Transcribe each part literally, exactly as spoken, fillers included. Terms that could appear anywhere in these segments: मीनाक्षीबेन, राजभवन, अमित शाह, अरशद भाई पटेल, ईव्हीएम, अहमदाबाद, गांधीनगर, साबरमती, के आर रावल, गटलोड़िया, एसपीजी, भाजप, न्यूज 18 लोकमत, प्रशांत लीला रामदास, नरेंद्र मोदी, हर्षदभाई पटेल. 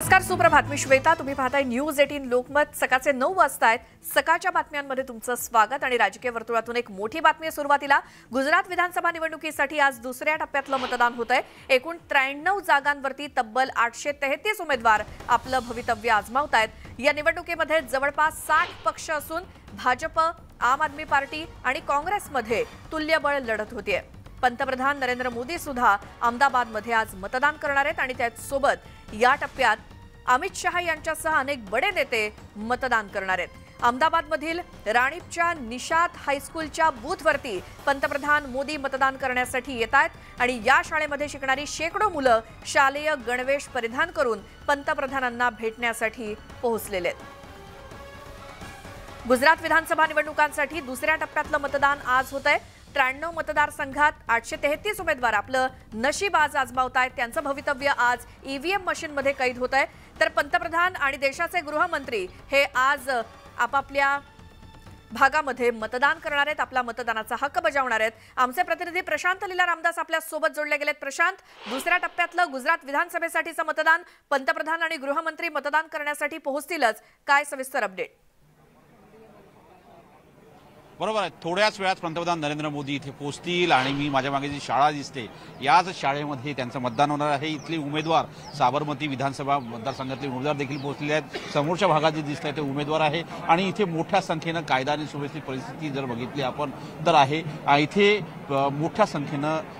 नमस्कार, सुप्रभात. मी श्वेता. तुम्ही पाहताय न्यूज अठरा लोकमत. सकाळचे नऊ वाजता आहेत. सकाळच्या बातम्यांमध्ये तुमचं स्वागत. आणि राजकीय वर्तुळातून एक मोठी बातमी सुरुवातीला. गुजरात विधानसभा निवडणुकीसाठी आज दुसऱ्या टप्प्यातलं मतदान होतंय. एकूण त्र्याण्णव जागांवरती तब्बल आठशे तेहतीस उमेदवार आपलं भवितव्य आजमावतायत. या निवडणुकीमध्ये जवळपास साठ पक्ष असून भाजप, आम आदमी पार्टी आणि काँग्रेसमध्ये तुल्यबळ लढत होतीये. पंतप्रधान नरेंद्र मोदी सुद्धा अहमदाबादमध्ये आज मतदान करणार आहेत आणि त्यासोबत या टप्प्यात अमित शाह यांच्यासह अनेक बड़े नेते मतदान करणार आहेत. अहमदाबादमधील राणीपच्या निशाद हाईस्कूलच्या बूथवरती पंतप्रधान मोदी मतदान करण्यासाठी येत आहेत आणि या शाळेमध्ये शिकणारी शेकडो मुलं शालेय गणवेश परिधान करून पंतप्रधानांना भेटण्यासाठी पोहोचलेले आहेत. गुजरात विधानसभा निवडणुकांसाठी दुसऱ्या टप्प्यातलं मतदान आज होत आहे. त्र्याण्णव मतदारसंघात आठशे तेहतीस उमेदवार आपलं नशीब आज आजमावतायत. त्यांचं भवितव्य आज ईव्हीएम मशीनमध्ये कैद होत आहे. तर पंतप्रधान आणि देशाचे गृहमंत्री हे आज आपापल्या भागामध्ये मतदान करणार आहेत, आपला मतदानाचा हक्क बजावणार आहेत. आमचे प्रतिनिधी प्रशांत लीला रामदास आपल्या सोबत जोडले गेलेत. प्रशांत, दुसऱ्या टप्प्यातलं गुजरात विधानसभेसाठीचं मतदान, पंतप्रधान आणि गृहमंत्री मतदान करण्यासाठी पोहोचतीलच, काय सविस्तर अपडेट? बरोबर आहे. थोड्याच वेळात पंतप्रधान नरेंद्र मोदी इथे पोहोचतील आणि मी माझ्या मागे जी शाळा दिसते याच शाळेमध्ये त्यांचं मतदान होणार आहे. इथले उमेदवार, साबरमती विधानसभा मतदारसंघातले उमेदवार देखील पोहोचलेले आहेत. समोरच्या भागात जे दिसत आहे ते उमेदवार आहे आणि इथे मोठ्या संख्येनं कायदा आणि सुव्यवस्थेची परिस्थिती जर बघितली आपण तर आहे. इथे मोठ्या संख्येनं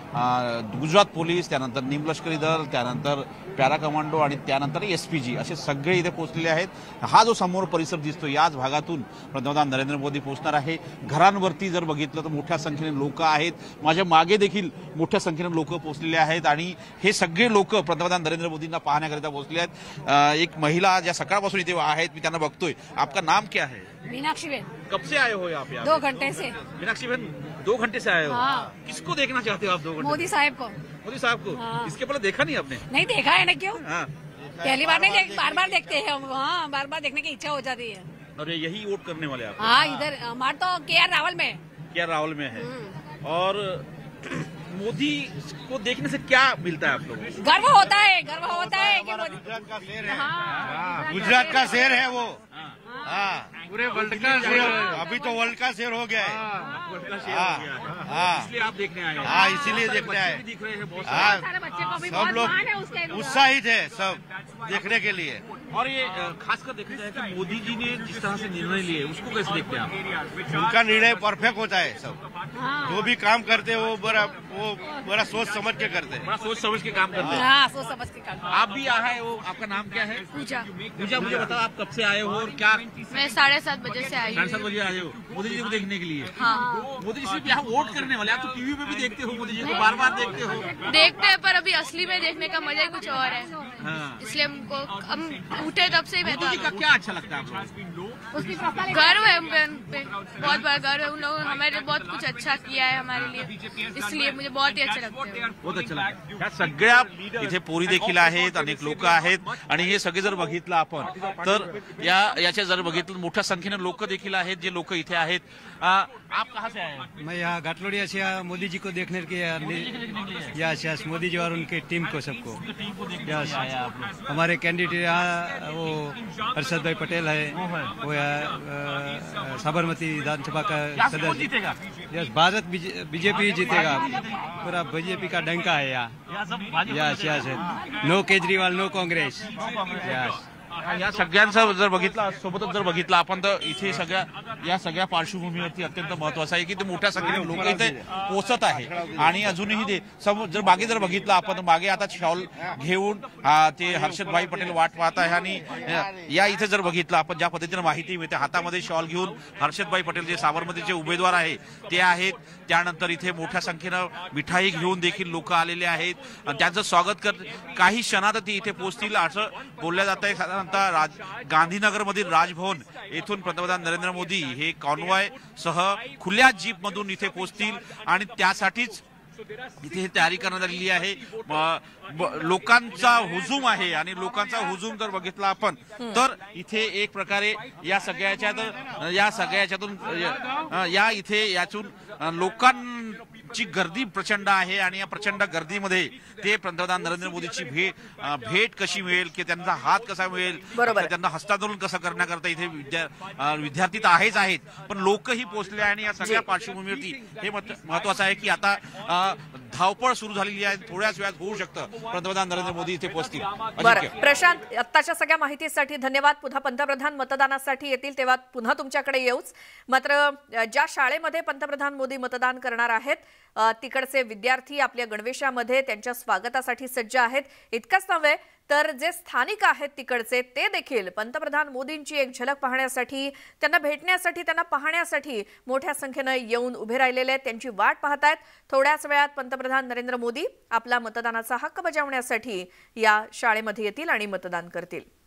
गुजरात पोलीस, त्यानंतर निमलष्करी दल, त्यानंतर पॅरा कमांडो आणि त्यानंतर एसपीजी असे सगळे इथे पोहोचलेले आहेत. हा जो समोर परिसर दिसतो याच भागातून पंतप्रधान नरेंद्र मोदी पोहोचणार आहे. घरांवरती जर बघितलं तर मोठ्या संख्येने लोक आहेत. माझ्या मागे देखील मोठ्या संख्येने लोक पोहोचलेले आहेत आणि हे सगळे लोक पंतप्रधान नरेंद्र मोदींना पाहण्याकरिता पोहोचले आहेत. एक महिला ज्या सकाळपासून इथे आहेत, मी त्यांना बघतोय. आपका नाम क्या है? मीनाक्षीबेन. कब से आए हो आप यहाँ? दो घंटे से. मीनाक्षीबेन, दो घंटे से आए हो. हाँ. किसको देखना चाहते हो आप दो घंटे? मोदी साहब को. मोदी साहब को. हाँ. इसके पहले देखा नहीं आपने? नहीं देखा है ना. क्यों? हाँ. पहली बार नहीं, बार बार, बार देखते हैं हम. हाँ, बार बार देखने की इच्छा हो जाती है. और यही वोट करने वाले आप? हाँ, इधर हमारे तो के आर रावल में. के आर रावल में है. और मोदी को देखने से क्या मिलता है आप लोगों? गर्व होता है. गर्व होता है कि गुजरात का शेर है. गुजरात का शेर है वो. पूरे वर्ल्ड का शेर. अभी तो वर्ल्ड का शेर हो गया है. इसलिए आप देखने आए हैं? हाँ, इसीलिए देखने आए. दिख रहे हैं बहुत सब लोग उत्साहित है सब देखने के लिए. और ये खासकर देखा जाए कि मोदी जी ने जिस तरह से निर्णय लिए उसको कैसे देखते हैं आप? उनका निर्णय परफेक्ट होता है. सब जो भी काम करते हैं वो बड़ा वो बड़ा सोच समझ के करते हैं. बड़ा सोच समझ के काम करते हैं. सोच समझ के काम. आप भी आए हो. आपका नाम क्या है? पूजा. पूजा, मुझे बताओ आप कब से आए हो और क्या? मैं साढ़े सात बजे से आई. साढ़े सात बजे आए हो मोदी जी को देखने के लिए? हाँ. मोदी जी सिर्फ यहाँ वोट करने वाले, आप तो टीवी पे भी देखते हो मोदी जी को, बार बार देखते हो. देखते है पर अभी असली में देखने का मजा ही कुछ और है. इसलिए हमको उठे तब से ही मोदी जी का क्या अच्छा लगता है आपको? गर्व है हम पे, बहुत बड़ा गर्व है. उन लोगों ने हमारे बहुत कुछ अच्छा किया है हमारे लिए, इसलिए मुझे बहुत ही अच्छा लगता है. बहुत अच्छा लगता है. सगळ्या इथे पोरी देखील आहेत, अनेक लोक आहेत आणि हे सगळे जर बघितलं आपण तर या याचे जर बघितलं मोठ्या संख्येने लोक देखील आहेत जे लोक इथे आहेत. आप कहाँ से आए हैं? मैं यहाँ गटलोड़िया से मोदी जी को देखने के लिए. मोदी जी और उनके टीम को सबको. हमारे कैंडिडेट वो अरशद भाई पटेल है, वो है साबरमती विधानसभा का सदस्य. भारत बीजेपी जीतेगा. पूरा बीजेपी का डंका है यहाँ. Yes yes. No Kejriwal, no Congress. Yes. या सगळ्यांचं जर बघितलं, सोबतच जर बघितलं आपण तर इथे सगळ्या या सगळ्या पार्श्वभूमीवरती अत्यंत महत्वाचं आहे की ते मोठ्या संख्येने लोक इथे पोहोचत आहे. आणि अजूनही ते जर मागे जर बघितलं आपण, मागे आता शॉल घेऊन ते हर्षदभाई पटेल वाट पाहत आहे. आणि या इथे जर बघितलं आपण, ज्या पद्धतीनं माहिती मिळते, हातामध्ये शॉल घेऊन हर्षदभाई पटेल जे साबरमतीचे उमेदवार आहे ते आहेत. त्यानंतर इथे मोठ्या संख्येनं मिठाई घेऊन देखील लोक आलेले आहेत. त्यांचं स्वागत कर काही क्षणात ते इथे पोहोचतील असं बोलल्या जात आहे. राज गांधीनगर मधील राजभवन येथून पंतप्रधान नरेंद्र मोदी हे कॉन्वॉय सह खुल्या जीप मधून इथे पोहोचतील आणि त्यासाठीच इथे तयारी करण्यात आलेली आहे. लोकांचा हुजूम आहे आणि लोकांचा हुजूम जर बघितला आपण तर इथे एक प्रकारे या सगळ्याच्या या सगळ्याच्यातून या इथे यातून लोकांना जी गर्दी प्रचंड आहे आणि या प्रचंड गर्दीमध्ये ते पंतप्रधान नरेंद्र मोदीची भेट भेट कशी मिळेल की त्यांचा हात कसा मिळेल त्यांना हस्तांदोलन कसं करण्याकरता इथे विद्यार्थी तर आहेच आहेत पण लोकही पोहोचले आणि या सगळ्या पार्श्वभूमीवरती हे महत्त्वाचं आहे की आता धावपळ सुरू झालेली आहे थोड्याच वेळात होऊ शकतं पंतप्रधान नरेंद्र मोदी इथे पोहोचतील। प्रशांत आत्ताच्या सगळ्या माहितीसाठी धन्यवाद। पुन्हा पंतप्रधान मतदानासाठी येतील तेव्हा पुन्हा तुमच्याकडे येऊच। मात्र ज्या शाळेमध्ये पंतप्रधान मोदी मतदान करणार आहेत तिकडचे विद्यार्थी आपल्या गणवेशामध्ये त्यांच्या स्वागतासाठी सज्ज आहेत। इतकंच नव्हे तर जे स्थानिक आहेत तिकडचे ते देखील पंतप्रधान मोदींची एक झलक पाहण्यासाठी त्यांना भेटण्यासाठी त्यांना पाहण्यासाठी मोठ्या संख्येने येऊन उभे राहिलेले आहेत त्यांची वाट पाहतायत। थोड्याच वेळात पंतप्रधान नरेंद्र मोदी आपला मतदानाचा हक्क बजावण्यासाठी या शाळेमध्ये येतील आणि मतदान करतील।